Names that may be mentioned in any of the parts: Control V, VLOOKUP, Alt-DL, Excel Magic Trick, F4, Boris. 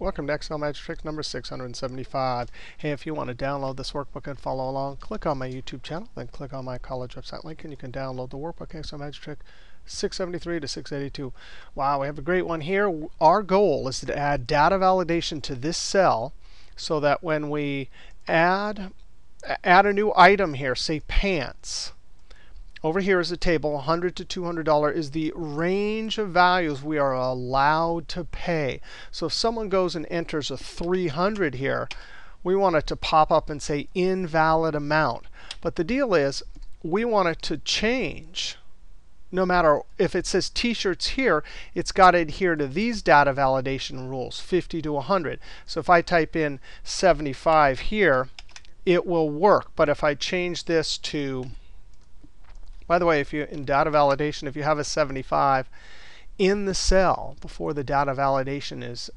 Welcome to Excel Magic Trick number 675. Hey, if you want to download this workbook and follow along, click on my YouTube channel, then click on my college website link, and you can download the workbook Excel Magic Trick 673 to 682. Wow, we have a great one here. Our goal is to add data validation to this cell so that when we add a new item here, say pants. Over here is a table, $100 to $200 is the range of values we are allowed to pay. So if someone goes and enters a 300 here, we want it to pop up and say invalid amount. But the deal is, we want it to change. No matter if it says t-shirts here, it's got to adhere to these data validation rules, 50 to 100. So if I type in 75 here, it will work. But if I change this to, by the way, if you in data validation, if you have a 75 in the cell before the data validation is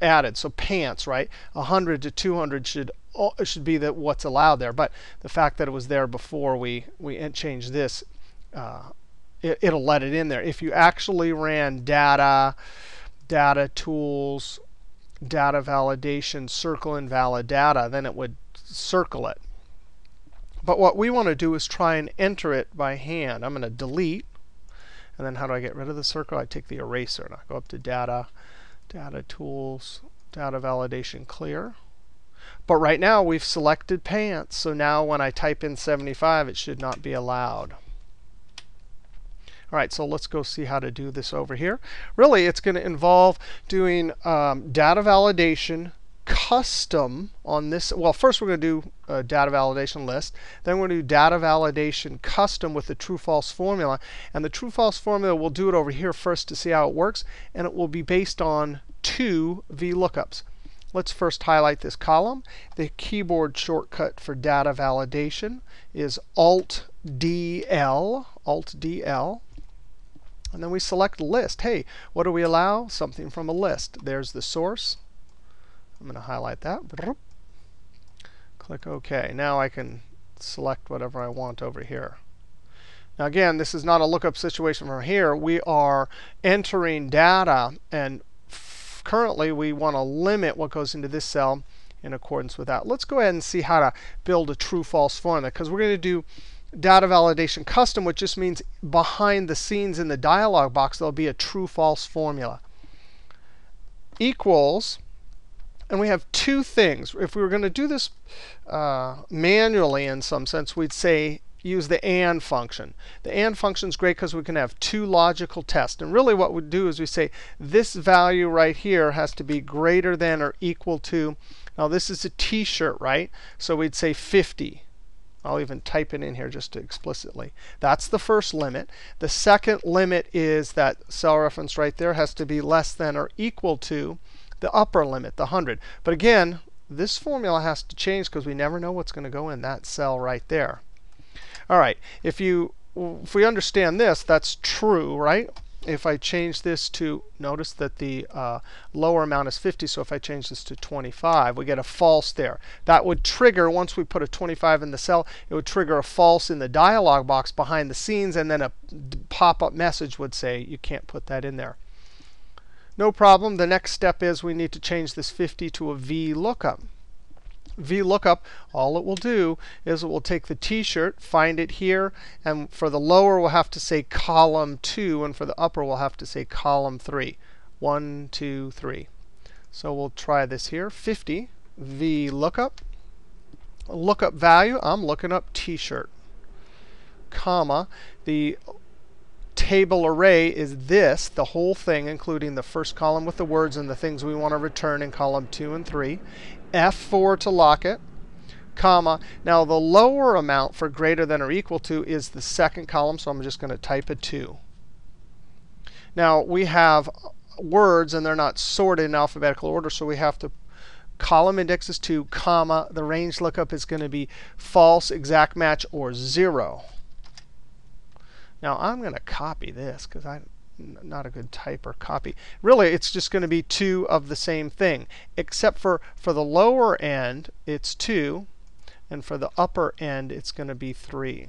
added, so pants, right? 100 to 200 should be that what's allowed there. But the fact that it was there before we change this, it'll let it in there. If you actually ran data tools, data validation, circle invalid data, then it would circle it. But what we want to do is try and enter it by hand. I'm going to delete. And then how do I get rid of the circle? I take the eraser and I go up to Data, Data Tools, Data Validation Clear. But right now we've selected pants. So now when I type in 75, it should not be allowed. All right, so let's go see how to do this over here. Really, it's going to involve doing data validation custom on this. Well, first we're going to do a data validation list. Then we're going to do data validation custom with the true-false formula. And the true-false formula, we'll do it over here first to see how it works. And it will be based on two VLOOKUPs. Let's first highlight this column. The keyboard shortcut for data validation is Alt-DL. Alt-DL. And then we select list. Hey, what do we allow? Something from a list. There's the source. I'm going to highlight that. Click OK. Now I can select whatever I want over here. Now again, this is not a lookup situation from here. We are entering data, and currently we want to limit what goes into this cell in accordance with that. Let's go ahead and see how to build a true-false formula, because we're going to do data validation custom, which just means behind the scenes in the dialog box there'll be a true-false formula. Equals. And we have two things. If we were going to do this manually in some sense, we'd say use the AND function. The AND function is great because we can have two logical tests. And really what we do is we say this value right here has to be greater than or equal to. Now this is a t-shirt, right? So we'd say 50. I'll even type it in here just to explicitly. That's the first limit. The second limit is that cell reference right there has to be less than or equal to the upper limit, the 100. But again, this formula has to change because we never know what's going to go in that cell right there. All right, if we understand this, that's true, right? If I change this to, notice that the lower amount is 50. So if I change this to 25, we get a false there. That would trigger, once we put a 25 in the cell, it would trigger a false in the dialog box behind the scenes. And then a pop-up message would say, you can't put that in there. No problem. The next step is we need to change this 50 to a VLOOKUP. VLOOKUP, all it will do is it will take the t-shirt, find it here, and for the lower we'll have to say column 2, and for the upper we'll have to say column 3. 1, 2, 3. So we'll try this here. 50, VLOOKUP. Lookup value, I'm looking up t-shirt, comma. The table array is this, the whole thing, including the first column with the words and the things we want to return in column 2 and 3. F4 to lock it, comma. Now the lower amount for greater than or equal to is the second column, so I'm just going to type a 2. Now we have words, and they're not sorted in alphabetical order, so we have to column index is 2, comma. The range lookup is going to be false, exact match, or 0. Now I'm going to copy this because I'm not a good typer. Copy. Really, it's just going to be two of the same thing, except for the lower end, it's 2. And for the upper end, it's going to be 3.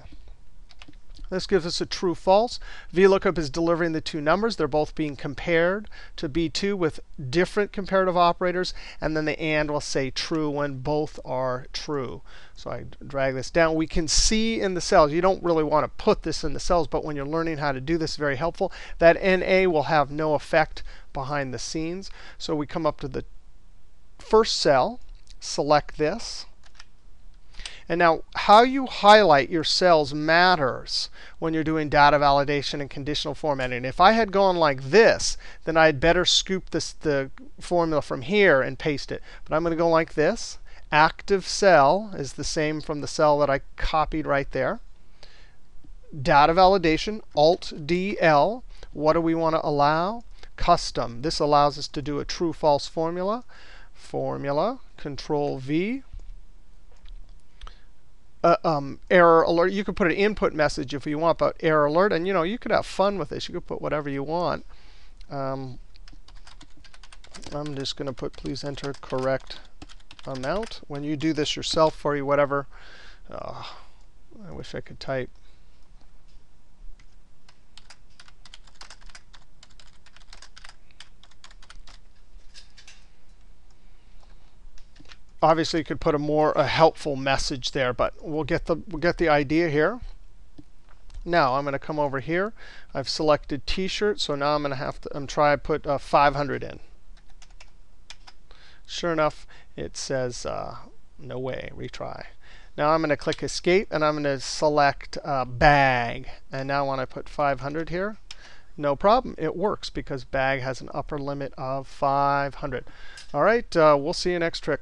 This gives us a true false. VLOOKUP is delivering the two numbers. They're both being compared to B2 with different comparative operators. And then the AND will say true when both are true. So I drag this down. We can see in the cells. You don't really want to put this in the cells, but when you're learning how to do this, very helpful. That NA will have no effect behind the scenes. So we come up to the first cell, select this. And now, how you highlight your cells matters when you're doing data validation and conditional formatting. If I had gone like this, then I had better scoop this, the formula from here and paste it. But I'm going to go like this. Active cell is the same from the cell that I copied right there. Data validation, Alt-DL. What do we want to allow? Custom. This allows us to do a true-false formula. Control V. Error alert. You could put an input message if you want, but error alert. And you know, you could have fun with this. You could put whatever you want. I'm just going to put please enter correct amount. When you do this yourself for you, whatever. I wish I could type. Obviously, you could put a more helpful message there, but we'll get the idea here. Now I'm going to come over here. I've selected T-shirt, so now I'm going to have to try put 500 in. Sure enough, it says no way. Retry. Now I'm going to click Escape and I'm going to select bag. And now when I put 500 here, no problem. It works because bag has an upper limit of 500. All right, we'll see you next trick.